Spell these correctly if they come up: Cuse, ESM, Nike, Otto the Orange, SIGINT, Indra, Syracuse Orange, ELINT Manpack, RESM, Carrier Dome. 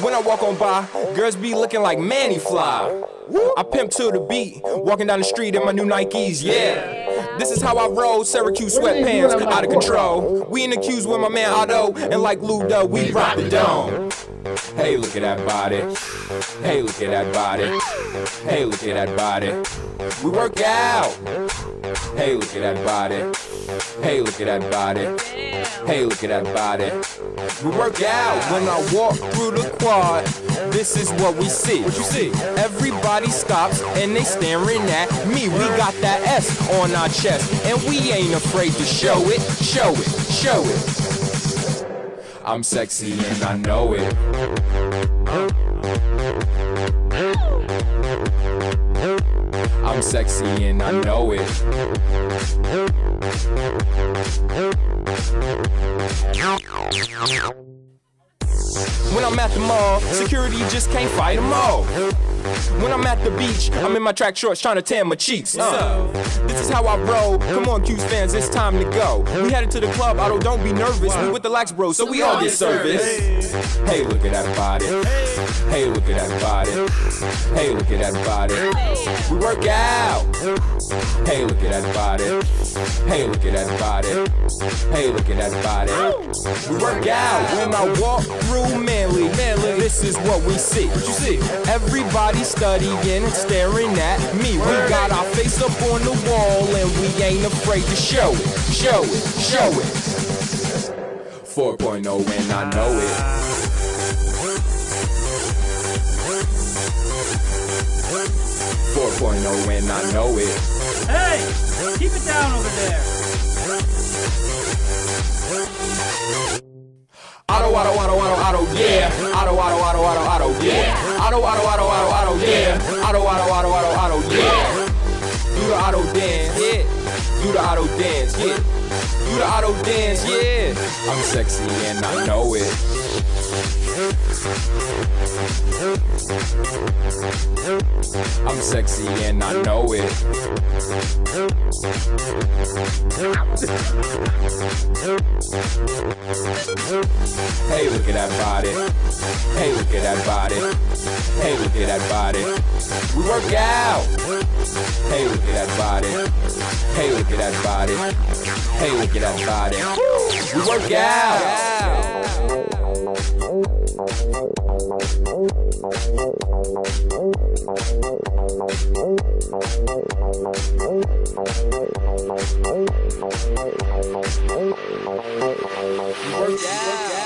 When I walk on by, girls be looking like Manny Fly. I pimp to the beat, walking down the street in my new Nikes, yeah. This is how I roll, Syracuse sweatpants, out of control. We in the queues with my man Otto, and like Ludo, we rock the dome. Hey, look at that body. Hey, look at that body. Hey, look at that body. We work out. Hey, look at that body. Hey, look at that body. Hey, look at that body. We work out. When I walk through the quad, this is what we see. What you see? Everybody stops and they staring at me. We got that S on our chest, and we ain't afraid to show it, show it, show it. I'm sexy and I know it. I'm sexy and I know it. When I'm at the mall, security just can't fight them all. When I'm at the beach, I'm in my track shorts trying to tan my cheeks. This is how I roll. Come on, Q's fans, it's time to go. We headed to the club, Otto, don't be nervous. We with the lax bros, so we all get service. Hey, look at that body. Hey, look at that body. Hey, look at that body. We work out. Hey, look at that body. Hey, look at that body. Hey, look at that body. We work out. When I walk through Manly, this is what we see. What you see? Everybody studying and staring at me. We got our face up on the wall and we ain't afraid to show it, show it, show it. 4.0 and I know it. 4.0 and I know it. Hey! Keep it down over there. Otto, Otto, Otto, Otto, Otto, yeah. Otto, Otto, Otto, Otto, Otto, yeah. Otto, Otto, Otto, Otto, Otto, yeah. Otto, Otto, Otto, Otto, Otto, yeah. Do the Otto dance, yeah. Do the Otto dance, yeah. Do the Otto dance, yeah. I'm sexy and I know it. I'm sexy and I know it. Hey, look at that body. Hey, look at that body. Hey, look at that body. We work out. Hey, look at that body. Hey, look at that body. Hey, look at that body. We work out. We work out.